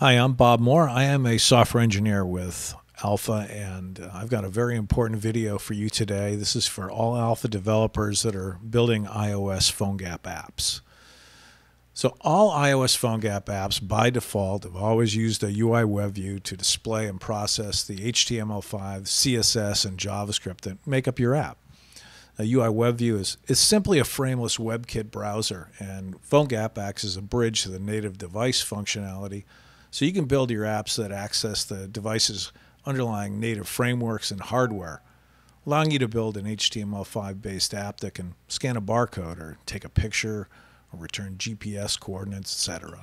Hi, I'm Bob Moore. I am a software engineer with Alpha, and I've got a very important video for you today. This is for all Alpha developers that are building iOS PhoneGap apps. So all iOS PhoneGap apps by default have always used a UI WebView to display and process the HTML5, CSS, and JavaScript that make up your app. A UI WebView is simply a frameless WebKit browser, and PhoneGap acts as a bridge to the native device functionality. So you can build your apps that access the device's underlying native frameworks and hardware, allowing you to build an HTML5-based app that can scan a barcode or take a picture or return GPS coordinates, etc.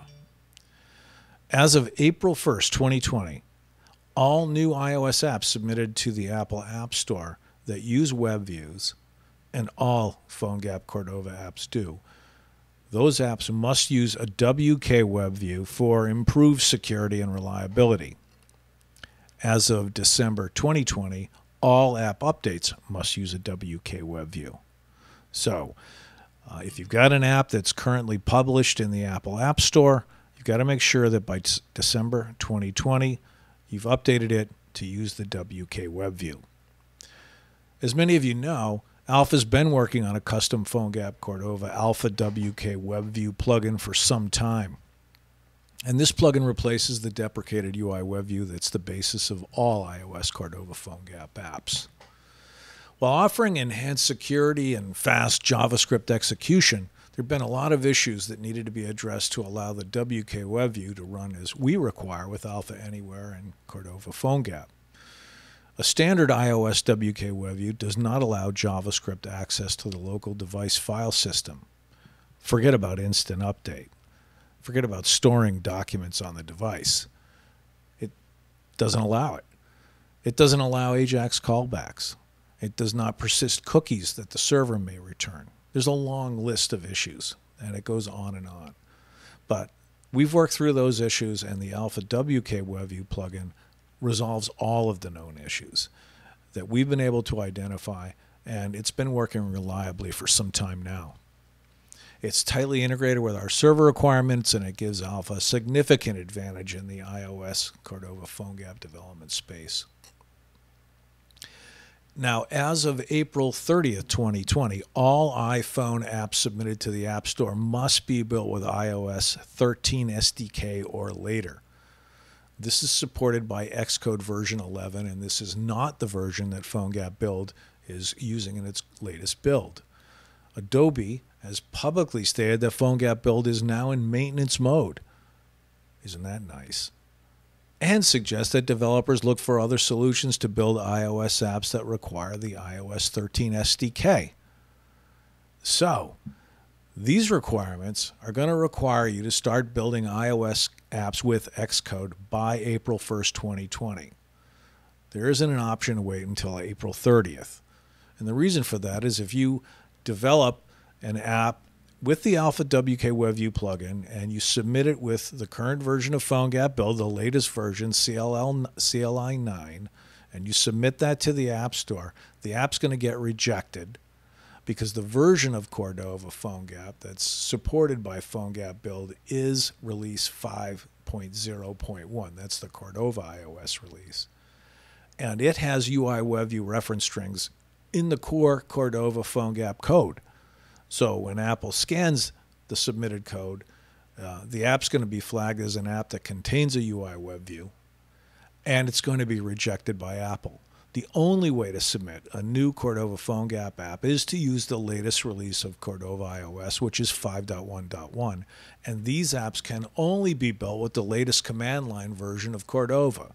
As of April 1st, 2020, all new iOS apps submitted to the Apple App Store that use WebViews, and all PhoneGap Cordova apps do, those apps must use a WK WebView for improved security and reliability. As of December 2020, all app updates must use a WK WebView. So, if you've got an app that's currently published in the Apple App Store, you've got to make sure that by December 2020, you've updated it to use the WK WebView. As many of you know, Alpha's been working on a custom PhoneGap Cordova Alpha WKWebView plugin for some time. And this plugin replaces the deprecated UI WebView that's the basis of all iOS Cordova PhoneGap apps. While offering enhanced security and fast JavaScript execution, there have been a lot of issues that needed to be addressed to allow the WKWebView to run as we require with Alpha Anywhere and Cordova PhoneGap. A standard iOS WK WebView does not allow JavaScript access to the local device file system. Forget about instant update. Forget about storing documents on the device. It doesn't allow it. It doesn't allow AJAX callbacks. It does not persist cookies that the server may return. There's a long list of issues, and it goes on and on. But we've worked through those issues, and the Alpha WK WebView plugin resolves all of the known issues that we've been able to identify, and it's been working reliably for some time now. It's tightly integrated with our server requirements, and it gives Alpha a significant advantage in the iOS Cordova PhoneGap development space. Now, as of April 30th, 2020, all iPhone apps submitted to the App Store must be built with iOS 13 SDK or later. This is supported by Xcode version 11, and this is not the version that PhoneGap Build is using in its latest build. Adobe has publicly stated that PhoneGap Build is now in maintenance mode. Isn't that nice? And suggests that developers look for other solutions to build iOS apps that require the iOS 13 SDK. So, these requirements are going to require you to start building iOS apps with Xcode by April 1st, 2020. There isn't an option to wait until April 30th. And the reason for that is if you develop an app with the Alpha WK WebView plugin and you submit it with the current version of PhoneGap Build, the latest version, CLI 9, and you submit that to the App Store, the app's going to get rejected, because the version of Cordova PhoneGap that's supported by PhoneGap Build is release 5.0.1. That's the Cordova iOS release. And it has UI WebView reference strings in the core Cordova PhoneGap code. So when Apple scans the submitted code, the app's going to be flagged as an app that contains a UI WebView, and it's going to be rejected by Apple. The only way to submit a new Cordova PhoneGap app is to use the latest release of Cordova iOS, which is 5.1.1, and these apps can only be built with the latest command line version of Cordova.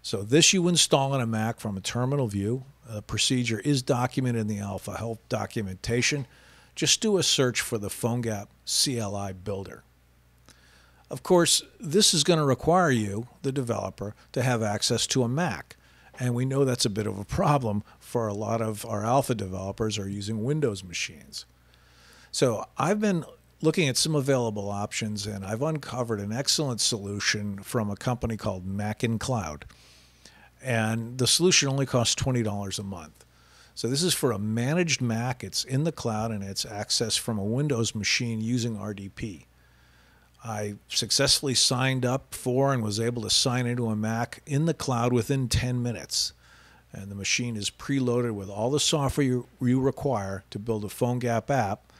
So this you install on a Mac from a terminal view. The procedure is documented in the Alpha help documentation. Just do a search for the PhoneGap CLI Builder. Of course, this is going to require you, the developer, to have access to a Mac. And we know that's a bit of a problem for a lot of our Alpha developers are using Windows machines. So I've been looking at some available options, and I've uncovered an excellent solution from a company called Macincloud. And the solution only costs $20 a month. So this is for a managed Mac. It's in the cloud, and it's accessed from a Windows machine using RDP. I successfully signed up for and was able to sign into a Mac in the cloud within 10 minutes. And the machine is preloaded with all the software you require to build a PhoneGap app.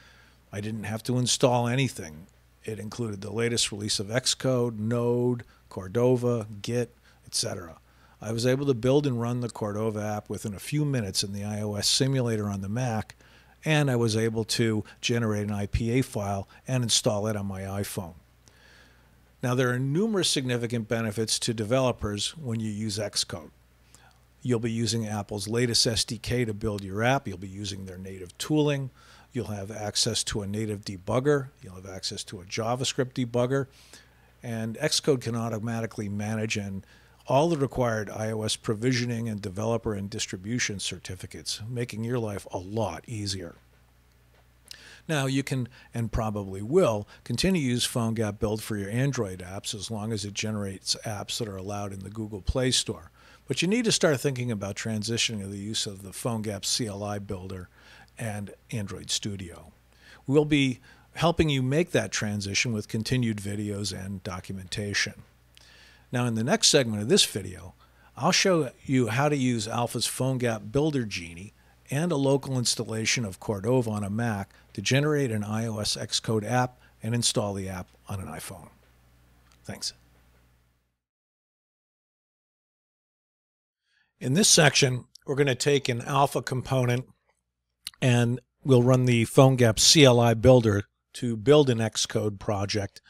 I didn't have to install anything. It included the latest release of Xcode, Node, Cordova, Git, etc. I was able to build and run the Cordova app within a few minutes in the iOS simulator on the Mac, and I was able to generate an IPA file and install it on my iPhone. Now, there are numerous significant benefits to developers when you use Xcode. You'll be using Apple's latest SDK to build your app. You'll be using their native tooling. You'll have access to a native debugger. You'll have access to a JavaScript debugger. And Xcode can automatically manage and all the required iOS provisioning and developer and distribution certificates, making your life a lot easier. Now, you can, and probably will, continue to use PhoneGap Build for your Android apps as long as it generates apps that are allowed in the Google Play Store. But you need to start thinking about transitioning to the use of the PhoneGap CLI Builder and Android Studio. We'll be helping you make that transition with continued videos and documentation. Now, in the next segment of this video, I'll show you how to use Alpha's PhoneGap Builder Genie and a local installation of Cordova on a Mac to generate an iOS Xcode app and install the app on an iPhone. Thanks. In this section, we're going to take an Alpha component and we'll run the PhoneGap CLI Builder to build an Xcode project.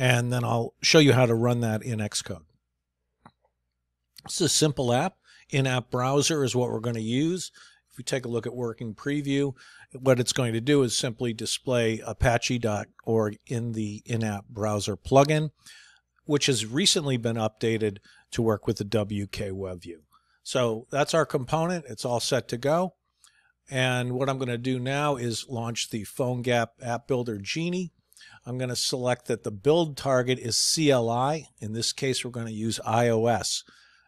And then I'll show you how to run that in Xcode. It's a simple app. In-app browser is what we're going to use. If we take a look at working preview, what it's going to do is simply display apache.org in the in-app browser plugin, which has recently been updated to work with the WK WebView. So that's our component. It's all set to go. And what I'm going to do now is launch the PhoneGap App Builder Genie. I'm going to select that the build target is CLI. In this case, we're going to use iOS.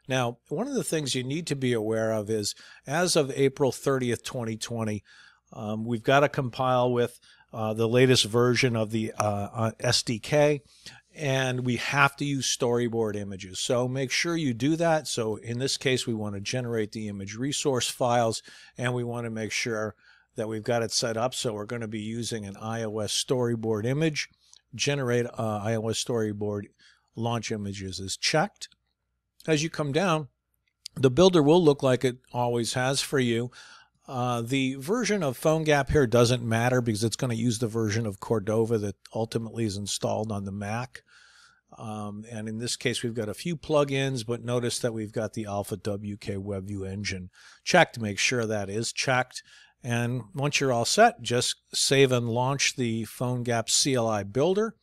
Now, one of the things you need to be aware of is, as of April 30th, 2020, we've got to compile with the latest version of the SDK, and we have to use storyboard images. So make sure you do that. So in this case, we want to generate the image resource files, and we want to make sure that we've got it set up. So we're going to be using an iOS storyboard image. Generate iOS storyboard launch images is checked. As you come down, the builder will look like it always has for you. The version of PhoneGap here doesn't matter because it's going to use the version of Cordova that ultimately is installed on the Mac. And in this case, we've got a few plugins, but notice that we've got the Alpha WK WebView engine checked. Make sure that is checked. And once you're all set, just save and launch the PhoneGap CLI Builder.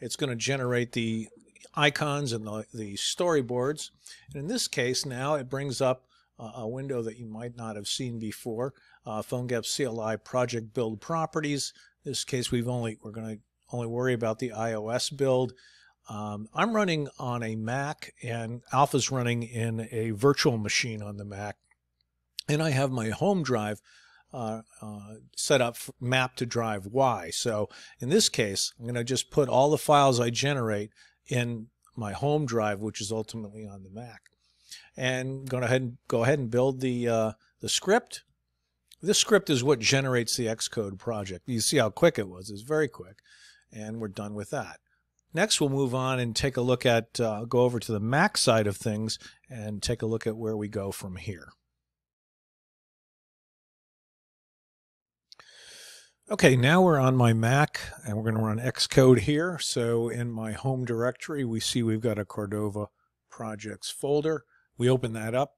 It's going to generate the icons and the storyboards. And in this case, now it brings up a window that you might not have seen before, PhoneGap CLI Project Build Properties. In this case, we're going to only worry about the iOS build. I'm running on a Mac, and Alpha's running in a virtual machine on the Mac. And I have my home drive set up, mapped to drive Y. So in this case, I'm going to just put all the files I generate in my home drive, which is ultimately on the Mac. And go ahead and build the script. This script is what generates the Xcode project. You see how quick it was. It's very quick. And we're done with that. Next, we'll move on and take a look at, go over to the Mac side of things and take a look at where we go from here. Okay, now we're on my Mac, and we're going to run Xcode here. So in my home directory, we see we've got a Cordova projects folder. We open that up.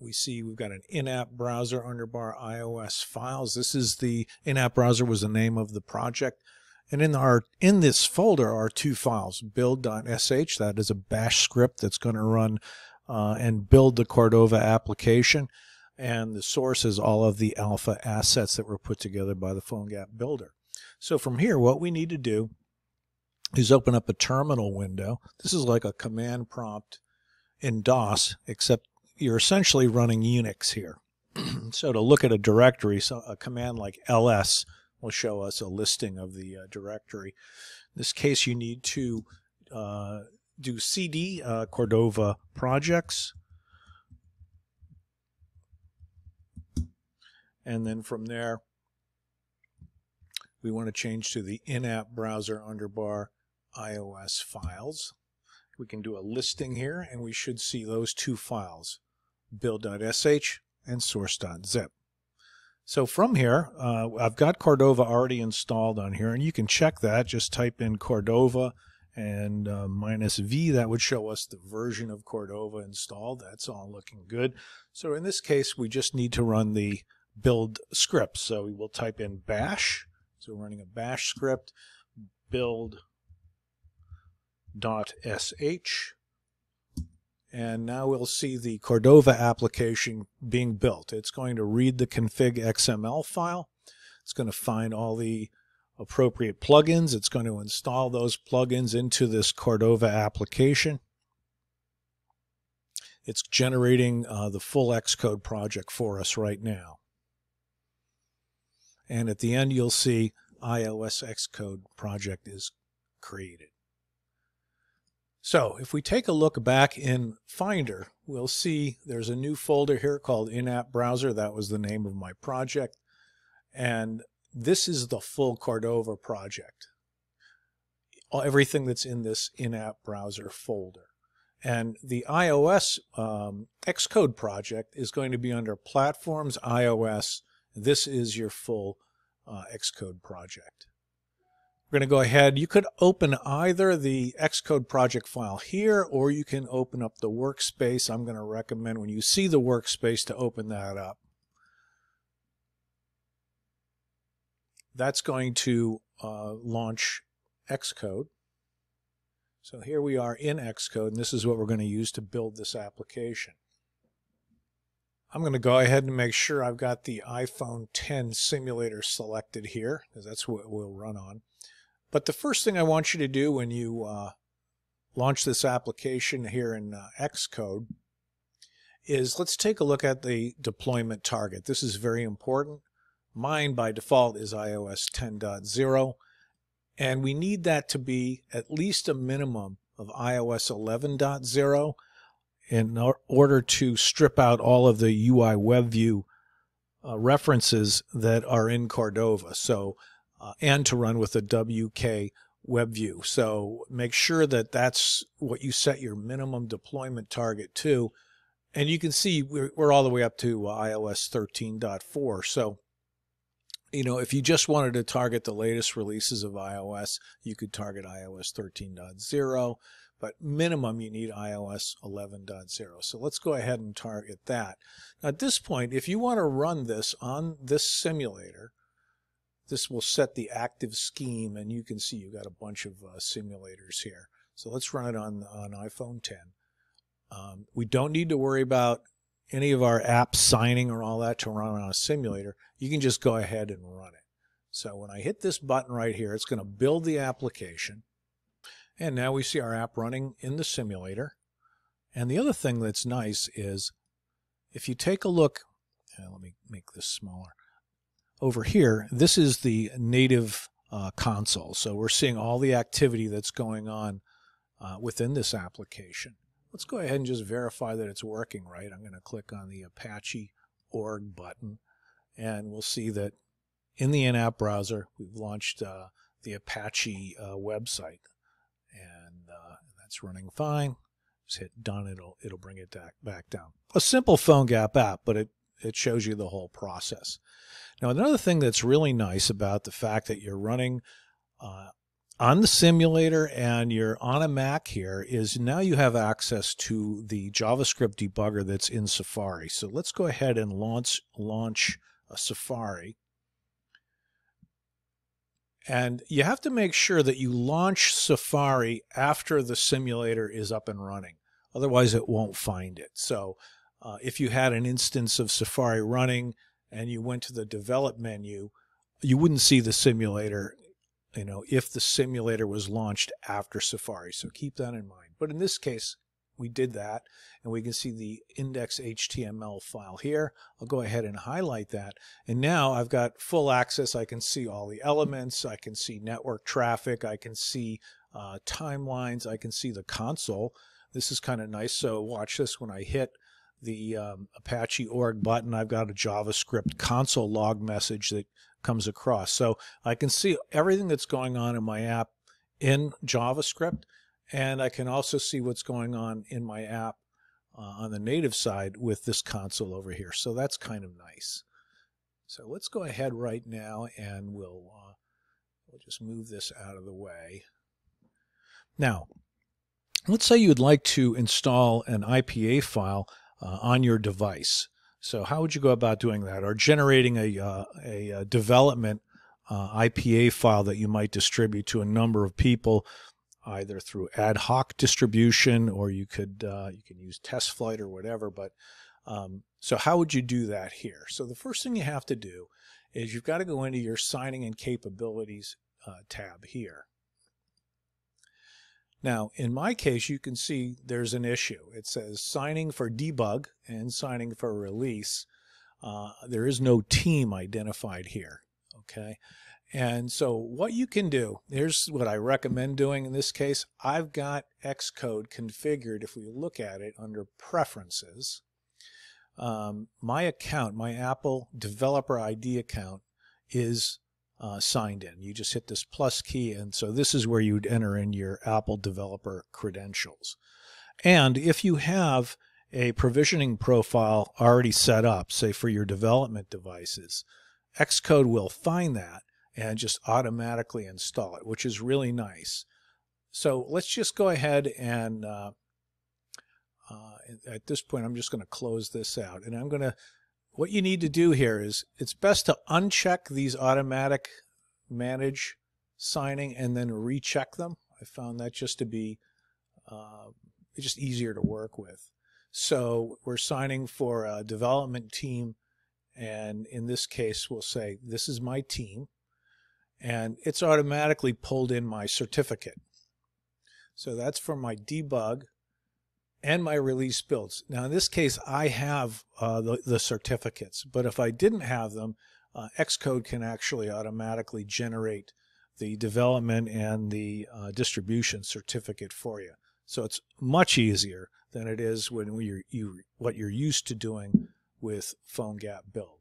We see we've got an in-app browser underbar iOS files. This is the in-app browser was the name of the project. And in this folder are two files, build.sh, that is a bash script that's going to run and build the Cordova application. And the source is all of the Alpha assets that were put together by the PhoneGap Builder. So from here, what we need to do is open up a terminal window. This is like a command prompt in DOS, except you're essentially running Unix here. So to look at a directory, so a command like ls will show us a listing of the directory. In this case, you need to do CD Cordova projects. And then from there, we want to change to the in-app browser underbar iOS files. We can do a listing here, and we should see those two files, build.sh and source.zip. So from here, I've got Cordova already installed on here, and you can check that. Just type in Cordova and -v. That would show us the version of Cordova installed. That's all looking good. So in this case, we just need to run the build script. So we will type in bash. So we're running a bash script, build.sh. And now we'll see the Cordova application being built. It's going to read the config XML file. It's going to find all the appropriate plugins. It's going to install those plugins into this Cordova application. It's generating the full Xcode project for us right now. And at the end, you'll see iOS Xcode project is created. So if we take a look back in Finder, we'll see there's a new folder here called In-App Browser. That was the name of my project. And this is the full Cordova project, everything that's in this In-App Browser folder. And the iOS Xcode project is going to be under Platforms, iOS. This is your full Xcode project. We're going to go ahead. You could open either the Xcode project file here, or you can open up the workspace. I'm going to recommend when you see the workspace to open that up. That's going to launch Xcode. So here we are in Xcode, and this is what we're going to use to build this application. I'm going to go ahead and make sure I've got the iPhone 10 simulator selected here, because that's what we'll run on. But the first thing I want you to do when you launch this application here in Xcode is let's take a look at the deployment target. This is very important. Mine by default is iOS 10.0, and we need that to be at least a minimum of iOS 11.0. in order to strip out all of the UI WebView references that are in Cordova, so and to run with the WK WebView. So make sure that that's what you set your minimum deployment target to. And you can see we're all the way up to iOS 13.4. So, you know, if you just wanted to target the latest releases of iOS, you could target iOS 13.0. But minimum, you need iOS 11.0. So let's go ahead and target that. Now, at this point, if you want to run this on this simulator, this will set the active scheme, and you can see you've got a bunch of simulators here. So let's run it on iPhone 10. We don't need to worry about any of our app signing or all that to run on a simulator. You can just go ahead and run it. So when I hit this button right here, it's going to build the application. And now we see our app running in the simulator. And the other thing that's nice is if you take a look, let me make this smaller, over here, this is the native console. So we're seeing all the activity that's going on within this application. Let's go ahead and just verify that it's working right. I'm going to click on the Apache org button, and we'll see that in the in-app browser, we've launched the Apache website. And that's running fine. Just hit done, it'll bring it back down. A simple PhoneGap app, but it shows you the whole process. Now, another thing that's really nice about the fact that you're running on the simulator and you're on a Mac here is now you have access to the JavaScript debugger that's in Safari. So let's go ahead and launch a Safari. And you have to make sure that you launch Safari after the simulator is up and running. Otherwise, it won't find it. So if you had an instance of Safari running and you went to the develop menu, you wouldn't see the simulator, you know, if the simulator was launched after Safari. So keep that in mind. But in this case, we did that, and we can see the index HTML file here. I'll go ahead and highlight that, and now I've got full access. I can see all the elements, I can see network traffic, I can see timelines, I can see the console. This is kind of nice. So watch this, when I hit the Apache org button, I've got a JavaScript console log message that comes across. So I can see everything that's going on in my app in JavaScript, and I can also see what's going on in my app on the native side with this console over here. So that's kind of nice. So let's go ahead right now, and we'll just move this out of the way. Now, let's say you'd like to install an IPA file on your device. So how would you go about doing that, or generating a development IPA file that you might distribute to a number of people, either through ad hoc distribution, or you could you can use test flight or whatever. But so how would you do that here? So the first thing you have to do is you've got to go into your signing and capabilities tab here. Now, in my case, you can see there's an issue. It says signing for debug and signing for release. There is no team identified here, okay? And so what you can do, here's what I recommend doing in this case. I've got Xcode configured. If we look at it under Preferences, my account, my Apple Developer ID account is signed in. You just hit this plus key, and so this is where you would enter in your Apple developer credentials. And if you have a provisioning profile already set up, say for your development devices, Xcode will find that and just automatically install it, which is really nice. So let's just go ahead and at this point I'm just going to close this out, and I'm going to what you need to do here is it's best to uncheck these automatic manage signing and then recheck them. I found that just to be just easier to work with. So we're signing for a development team, and in this case we'll say this is my team, and it's automatically pulled in my certificate. So that's for my debug and my release builds. Now in this case I have the certificates, but if I didn't have them, Xcode can actually automatically generate the development and the distribution certificate for you. So it's much easier than it is when what you're used to doing with PhoneGap Build.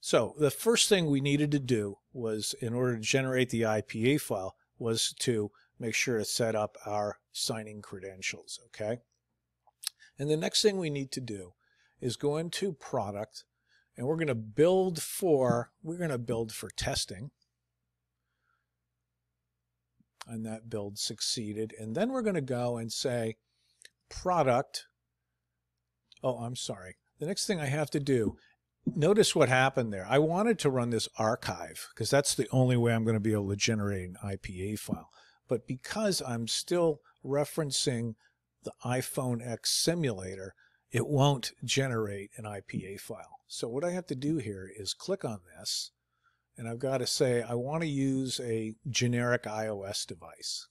So the first thing we needed to do was, in order to generate the IPA file, was to make sure to set up our signing credentials, okay? And the next thing we need to do is go into product, and we're going to build for testing, and that build succeeded. And then we're going to go and say product. Oh, I'm sorry. The next thing I have to do, notice what happened there. I wanted to run this archive because that's the only way I'm going to be able to generate an IPA file. But because I'm still referencing the iPhone X simulator, it won't generate an IPA file. So what I have to do here is click on this, and I've got to say I want to use a generic iOS device.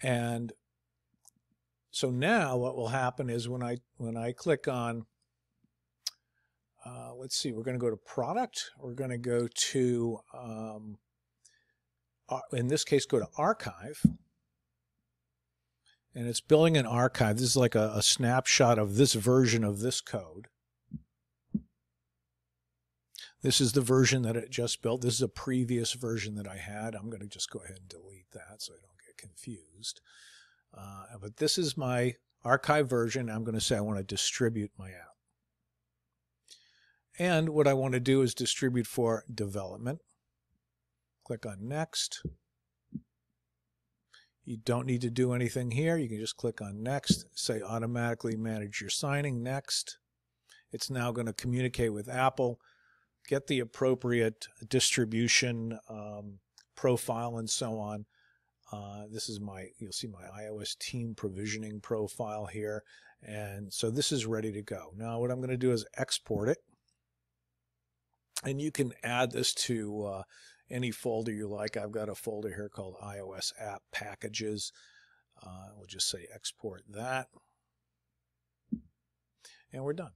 And so now what will happen is when I click on let's see, we're going to go to product, we're going to go to in this case go to archive. And it's building an archive. This is like a snapshot of this version of this code. This is the version that it just built. This is a previous version that I had. I'm going to just go ahead and delete that so I don't get confused. But this is my archive version. I'm going to say I want to distribute my app. And what I want to do is distribute for development. Click on Next. You don't need to do anything here. You can just click on Next, say automatically manage your signing, Next. It's now going to communicate with Apple, get the appropriate distribution profile and so on. This is my, you'll see my iOS team provisioning profile here. And so this is ready to go. Now what I'm going to do is export it. And you can add this to any folder you like. I've got a folder here called iOS app packages. We'll just say export that. and we're done.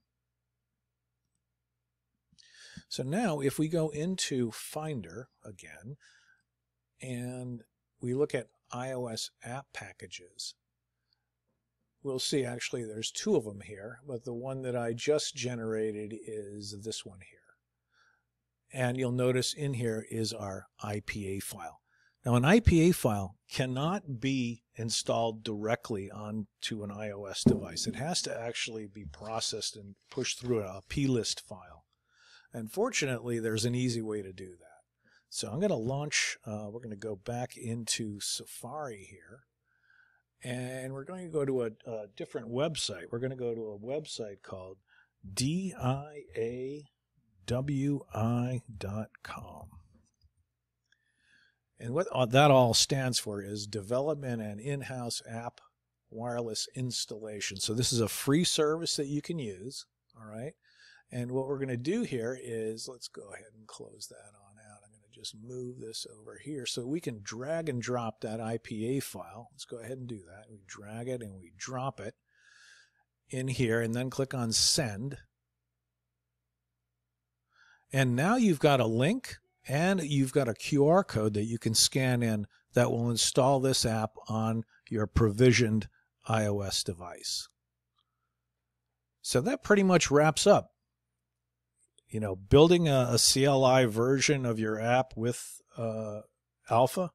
So now if we go into Finder again and we look at iOS app packages, we'll see actually there's two of them here, but the one that I just generated is this one here. And you'll notice in here is our IPA file. Now an IPA file cannot be installed directly onto an iOS device. It has to actually be processed and pushed through a plist file. And fortunately, there's an easy way to do that. So I'm going to launch, we're going to go back into Safari here. And we're going to go to a different website. We're going to go to a website called DIAWI.com. And what that all stands for is Development and In-House App Wireless Installation. So this is a free service that you can use, all right? And what we're going to do here is, let's go ahead and close that on out. I'm going to just move this over here so we can drag and drop that IPA file. Let's go ahead and do that. We drag it and we drop it in here and then click on Send. And now you've got a link and you've got a QR code that you can scan in that will install this app on your provisioned iOS device. So that pretty much wraps up, you know, building a CLI version of your app with Alpha,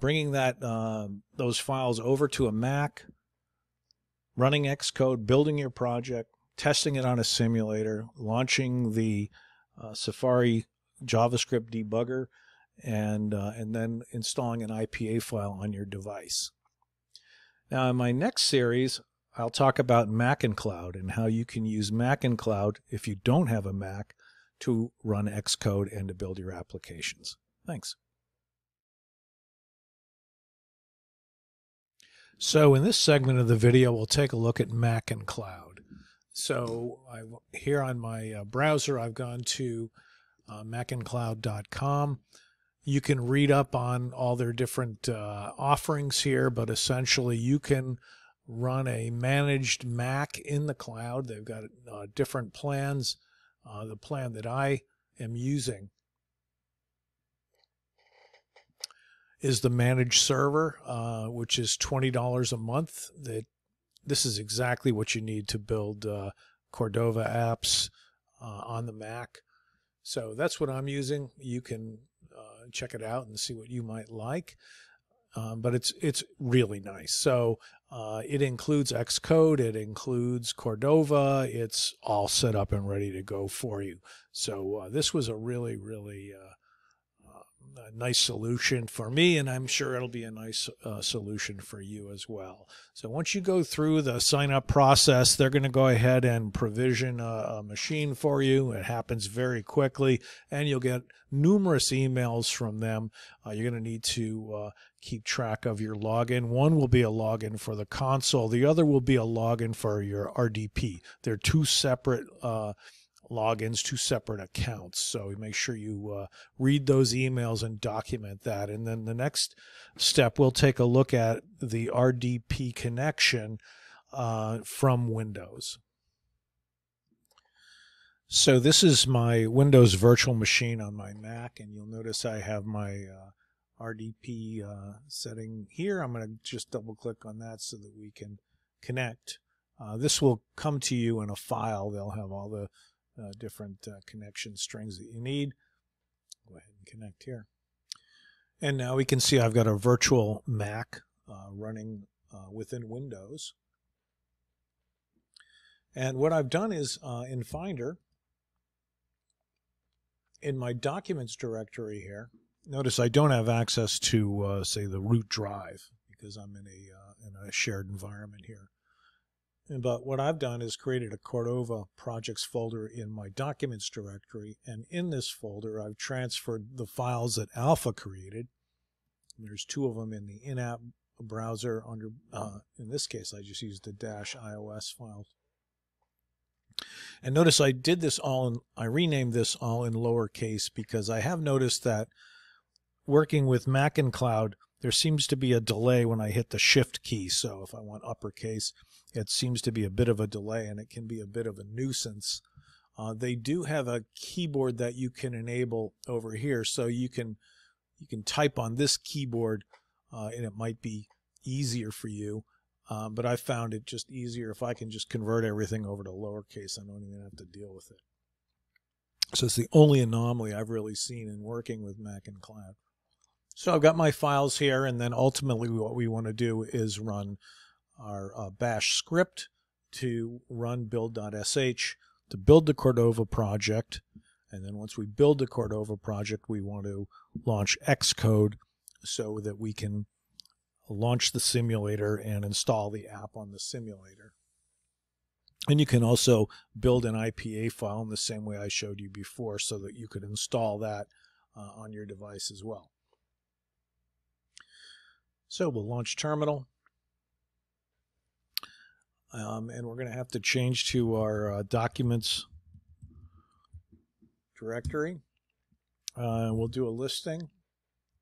bringing that those files over to a Mac, running Xcode, building your project, testing it on a simulator, launching the Safari JavaScript debugger, and then installing an IPA file on your device. Now in my next series, I'll talk about Macincloud and how you can use Macincloud if you don't have a Mac to run Xcode and to build your applications. Thanks. So in this segment of the video, we'll take a look at Macincloud. So here on my browser, I've gone to macincloud.com. You can read up on all their different offerings here, but essentially you can run a managed Mac in the cloud. They've got different plans. The plan that I am using is the managed server, which is $20 a month. This is exactly what you need to build Cordova apps on the Mac. So that's what I'm using. You can check it out and see what you might like. But it's really nice. So it includes Xcode, it includes Cordova. It's all set up and ready to go for you. So this was a really, really a nice solution for me, and I'm sure it'll be a nice solution for you as well. So once you go through the sign up process, they're going to go ahead and provision a machine for you. It happens very quickly, and you'll get numerous emails from them. You're going to need to keep track of your login. One will be a login for the console. The other will be a login for your RDP. They're two separate logins, two separate accounts. So make sure you read those emails and document that. And then the next step, we'll take a look at the RDP connection from Windows. So this is my Windows virtual machine on my Mac, and you'll notice I have my RDP setting here. I'm going to just double click on that so that we can connect. This will come to you in a file. They'll have all the different connection strings that you need. Go ahead and connect here. And now we can see I've got a virtual Mac running within Windows. And what I've done is in Finder, in my Documents directory here, notice I don't have access to, say, the root drive because I'm in a shared environment here. But what I've done is created a Cordova projects folder in my Documents directory, and in this folder I've transferred the files that Alpha created. There's two of them in the in-app browser under, in this case I just used the -ios file. And notice I did this all in, I renamed this all in lowercase because I have noticed that working with Macincloud, there seems to be a delay when I hit the shift key. So if I want uppercase, it seems to be a bit of a delay, and it can be a bit of a nuisance. They do have a keyboard that you can enable over here, so you can type on this keyboard, and it might be easier for you. But I found it just easier if I can just convert everything over to lowercase. I don't even have to deal with it. So it's the only anomaly I've really seen in working with Macincloud. So I've got my files here, and then ultimately what we want to do is run our bash script to run build.sh to build the Cordova project. And then once we build the Cordova project, we want to launch Xcode so that we can launch the simulator and install the app on the simulator. And you can also build an IPA file in the same way I showed you before, so that you could install that on your device as well. So we'll launch terminal. And we're going to have to change to our documents directory. We'll do a listing.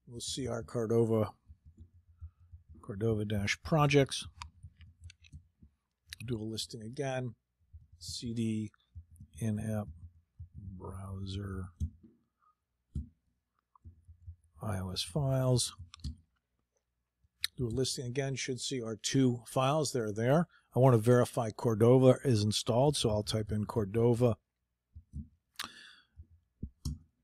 We'll see our Cordova-projects. Do a listing again. CD in-app browser iOS files. Do a listing again. Should see our two files. They're there. I want to verify Cordova is installed, so I'll type in Cordova.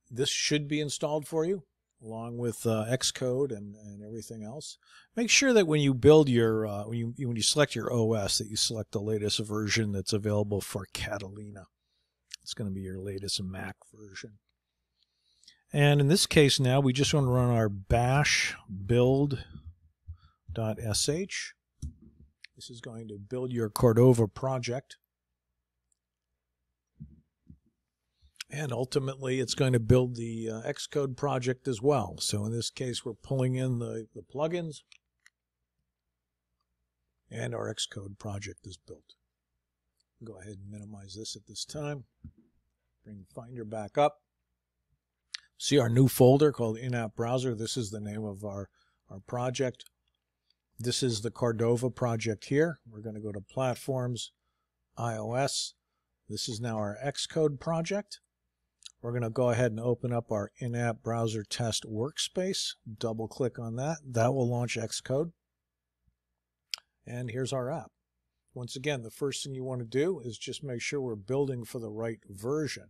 This should be installed for you, along with Xcode and everything else. Make sure that when you build your when you select your OS, that you select the latest version that's available for Catalina. It's going to be your latest Mac version. And in this case now, we just want to run our bash build.sh. This is going to build your Cordova project. And ultimately, it's going to build the Xcode project as well. So in this case, we're pulling in the plugins, and our Xcode project is built. Go ahead and minimize this at this time. Bring Finder back up. See our new folder called In-App Browser. This is the name of our project. This is the Cordova project here. We're going to go to Platforms, iOS. This is now our Xcode project. We're going to go ahead and open up our in-app browser test workspace. Double click on that. That will launch Xcode. And here's our app. Once again, the first thing you want to do is just make sure we're building for the right version.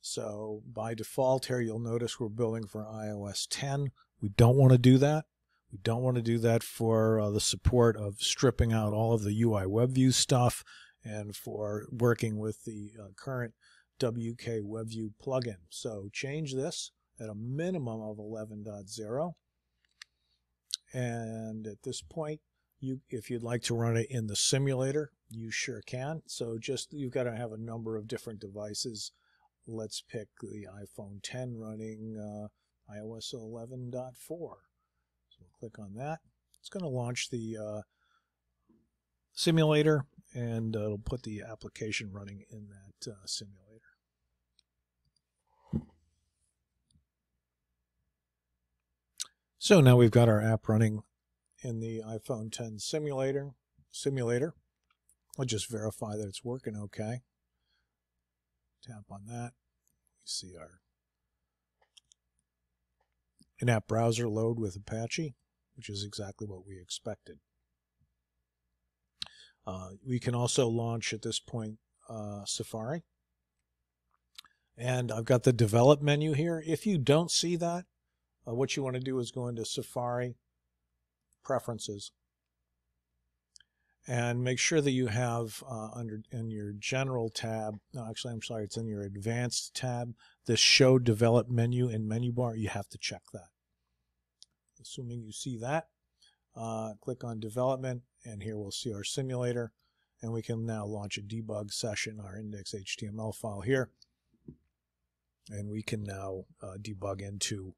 So by default here, you'll notice we're building for iOS 10. We don't want to do that. We don't want to do that for the support of stripping out all of the UI WebView stuff and for working with the current WK WebView plugin. So change this at a minimum of 11.0, and at this point, if you'd like to run it in the simulator, you sure can. So just, you've got to have a number of different devices. Let's pick the iPhone 10 running iOS 11.4. So we'll click on that. It's going to launch the simulator, and it'll put the application running in that simulator. So now we've got our app running in the iPhone 10 simulator. I'll just verify that it's working okay. Tap on that. You see our in-app browser load with Apache, which is exactly what we expected. We can also launch at this point Safari. And I've got the develop menu here. If you don't see that, what you want to do is go into Safari, Preferences, and make sure that you have in your General tab, no, actually, I'm sorry, it's in your Advanced tab, this Show Develop Menu in Menu Bar. You have to check that. Assuming you see that, click on Development, and here we'll see our simulator, and we can now launch a debug session, our index HTML file here, and we can now debug into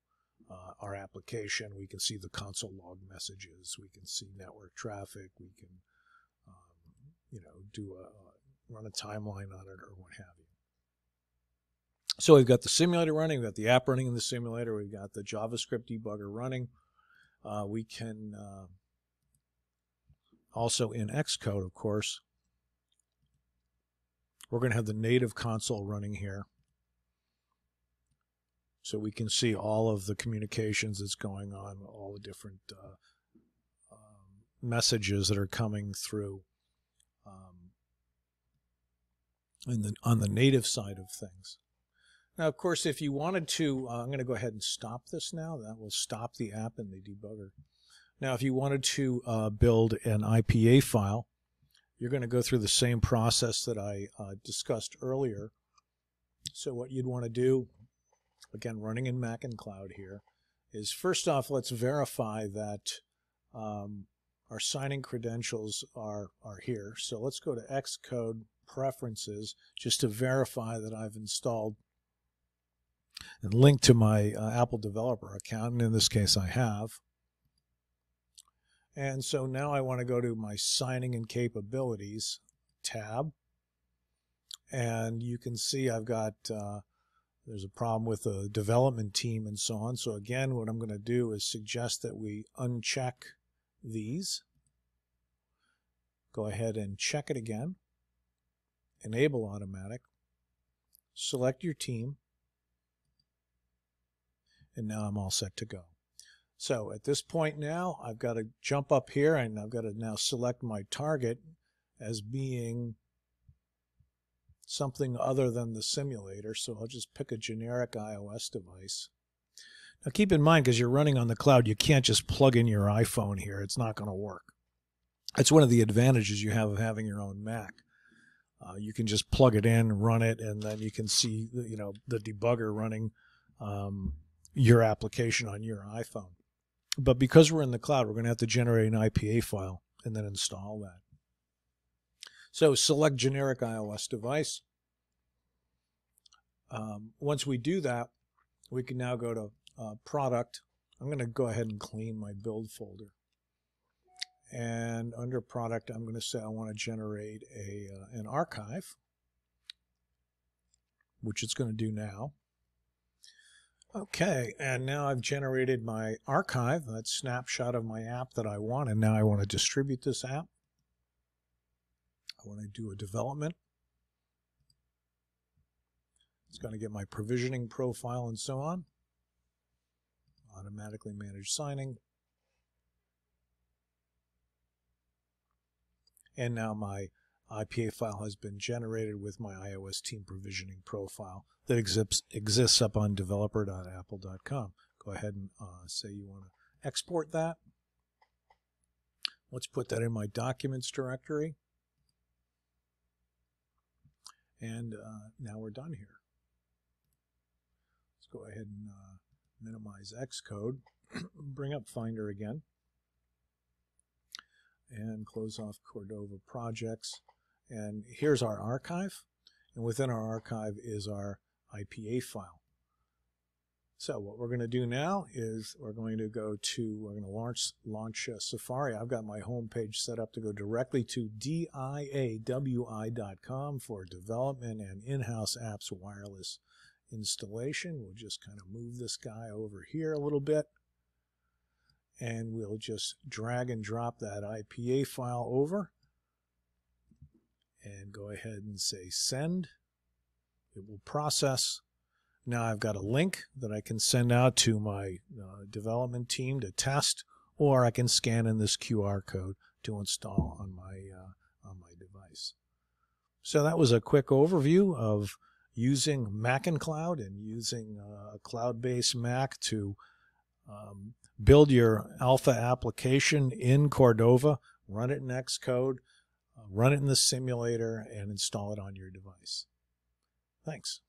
our application. We can see the console log messages, we can see network traffic, we can you know, run a timeline on it or what have you. So we've got the simulator running, we've got the app running in the simulator, we've got the JavaScript debugger running. We can also in Xcode, of course, we're going to have the native console running here. So we can see all of the communications that's going on, all the different messages that are coming through on the native side of things. Now, of course, if you wanted to, I'm going to go ahead and stop this now. That will stop the app in the debugger. Now, if you wanted to build an IPA file, you're going to go through the same process that I discussed earlier. So what you'd want to do, again, running in Macincloud here, is first off, let's verify that our signing credentials are here. So let's go to Xcode Preferences just to verify that I've installed and linked to my Apple developer account, and in this case I have. And so now I want to go to my Signing and Capabilities tab, and you can see I've got, there's a problem with the development team and so on. So again, what I'm going to do is suggest that we uncheck these. Go ahead and check it again. Enable automatic. Select your team. And now I'm all set to go. So at this point now, I've got to jump up here and I've got to now select my target as being something other than the simulator. So I'll just pick a generic iOS device. Now keep in mind, because you're running on the cloud, you can't just plug in your iPhone here. It's not going to work. That's one of the advantages you have of having your own Mac. You can just plug it in, run it, and then you can see, you know, the debugger running your application on your iPhone. But because we're in the cloud, we're going to have to generate an IPA file and then install that. So select generic iOS device. Once we do that, we can now go to product. I'm going to go ahead and clean my build folder. And under product, I'm going to say I want to generate a, an archive, which it's going to do now. Okay, and now I've generated my archive, that snapshot of my app that I want, and now I want to distribute this app. I want to do a development. It's going to get my provisioning profile and so on. Automatically manage signing. And now my IPA file has been generated with my iOS team provisioning profile that exists up on developer.apple.com. Go ahead and say you want to export that. Let's put that in my documents directory. And now we're done here. Let's go ahead and minimize Xcode, bring up Finder again, and close off Cordova Projects. And here's our archive, and within our archive is our IPA file. So what we're going to do now is we're going to go to, we're going to launch Safari. I've got my home page set up to go directly to diawi.com for development and in-house apps wireless installation. We'll just kind of move this guy over here a little bit, and we'll just drag and drop that IPA file over. And go ahead and say send. It will process. Now I've got a link that I can send out to my development team to test, or I can scan in this QR code to install on my device. So that was a quick overview of using Macincloud and using a cloud-based Mac to build your Alpha application in Cordova, run it in Xcode, run it in the simulator, and install it on your device. Thanks.